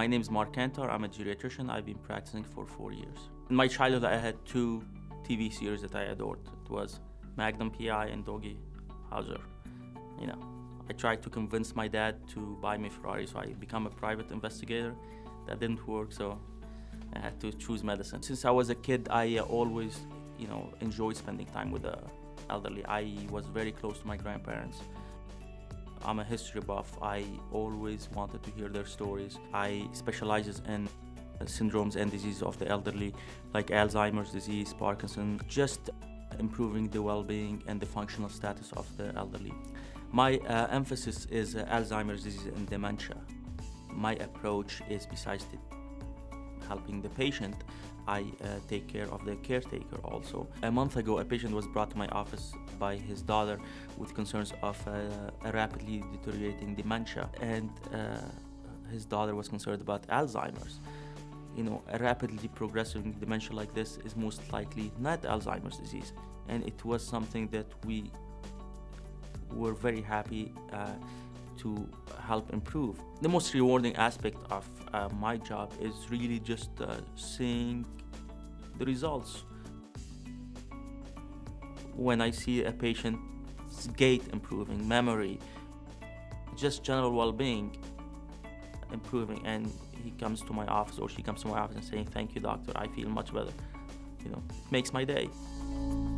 My name is Mark Kantar. I'm a geriatrician. I've been practicing for 4 years. In my childhood, I had two TV series that I adored. It was Magnum PI and Doogie Howser. You know, I tried to convince my dad to buy me a Ferrari, so I became a private investigator. That didn't work, so I had to choose medicine. Since I was a kid, I always, you know, enjoyed spending time with the elderly. I was very close to my grandparents. I'm a history buff. I always wanted to hear their stories. I specialize in syndromes and diseases of the elderly, like Alzheimer's disease, Parkinson's, just improving the well-being and the functional status of the elderly. My emphasis is Alzheimer's disease and dementia. My approach is, besides helping the patient, I take care of the caretaker also. A month ago, a patient was brought to my office by his daughter with concerns of a rapidly deteriorating dementia, and his daughter was concerned about Alzheimer's. You know, a rapidly progressing dementia like this is most likely not Alzheimer's disease, and it was something that we were very happy to help improve. The most rewarding aspect of my job is really just seeing the results. When I see a patient's gait improving, memory, just general well-being improving, and he comes to my office or she comes to my office and saying, "Thank you, doctor, I feel much better," you know, it makes my day.